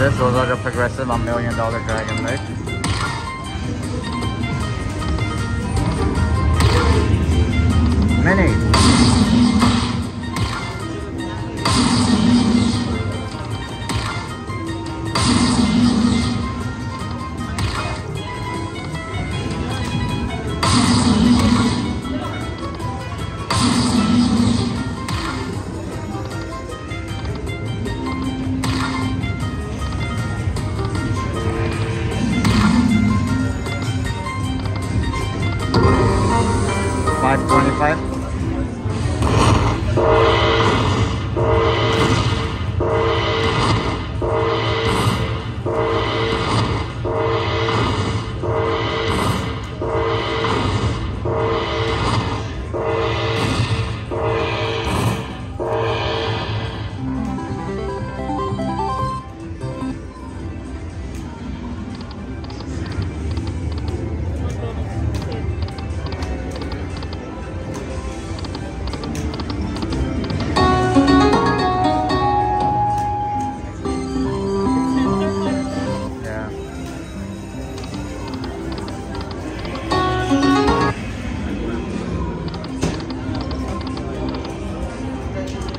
of this. Those are the progressive on Million Dollar Dragon Link. Mini.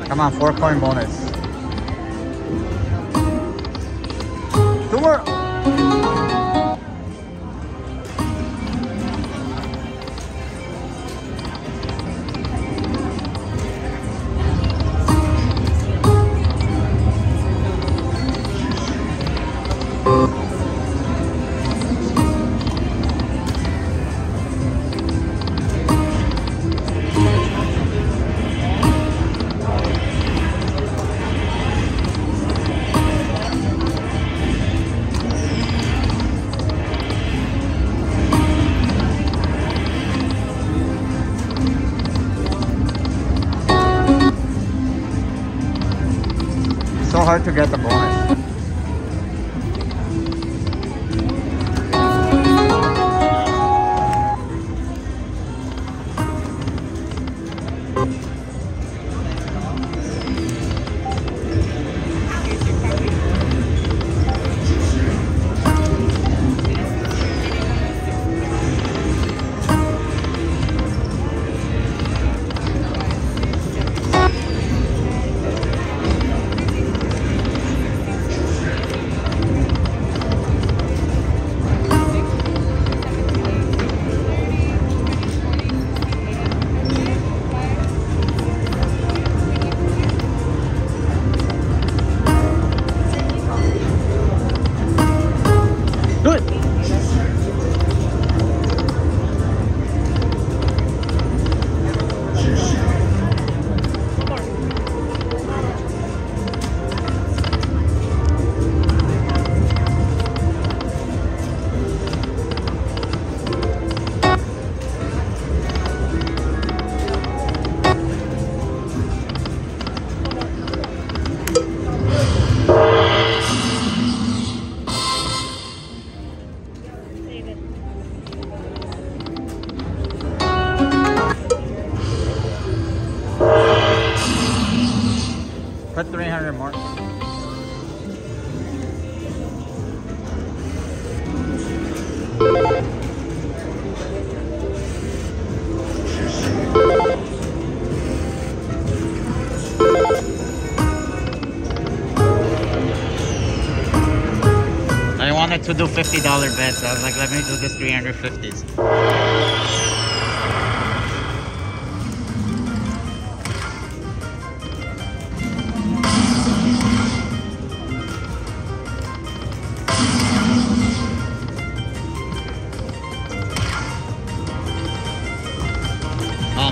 Come on, 4 coin bonus. 2 more. So hard to get the bonus. Put 300 more. I wanted to do $50 bets, so I was like, let me do this 350s.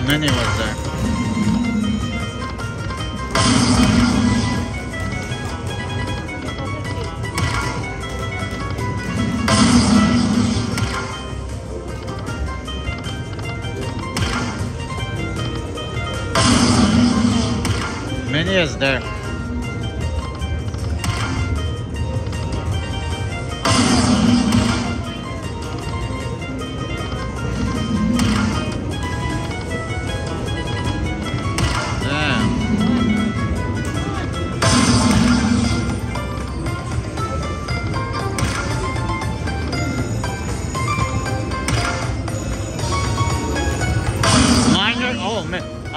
Mini was there. Mini is there.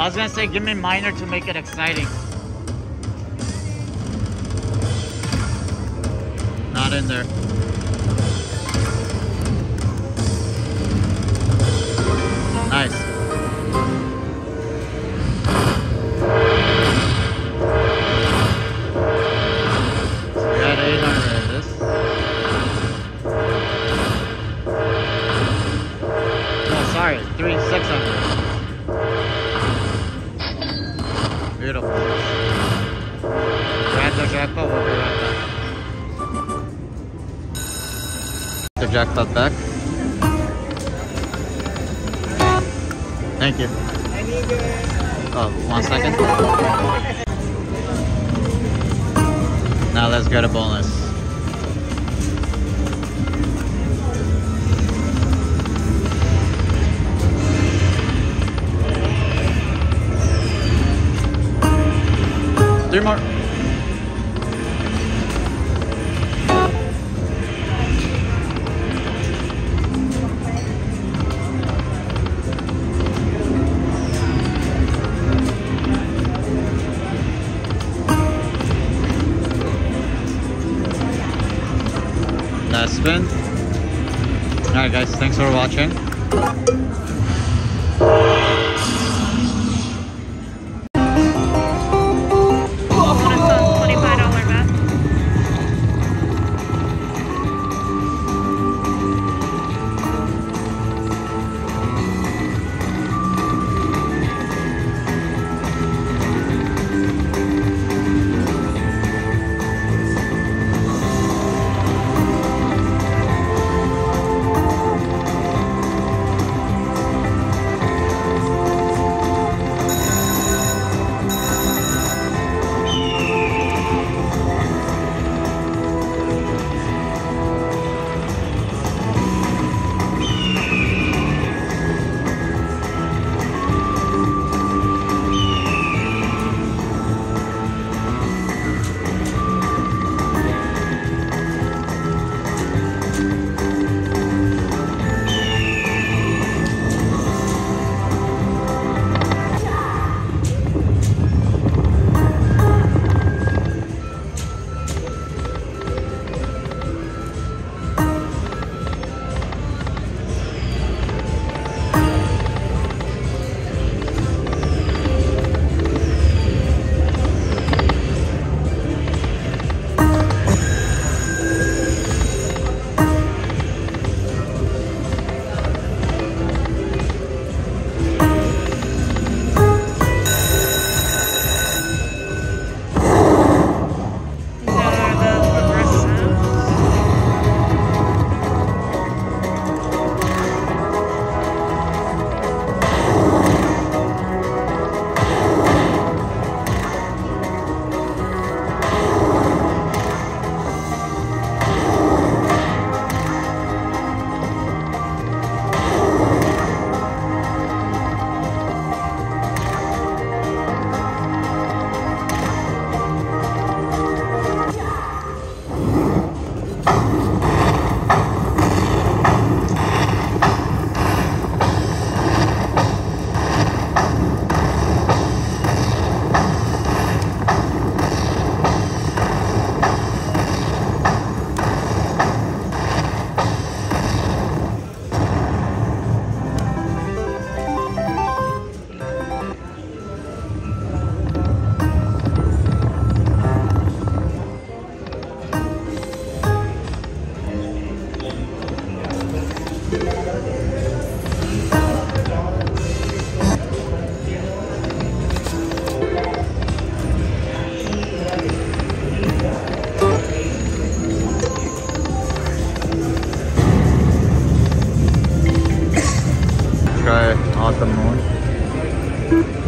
was gonna say, give me minor to make it exciting. Not in there. Nice. Jackpot back. Thank you. Oh, 1 second. Now let's get a bonus. Three more. Spin. Alright guys, thanks for watching.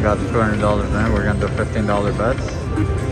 Got $200, man. We're gonna do $15 bets.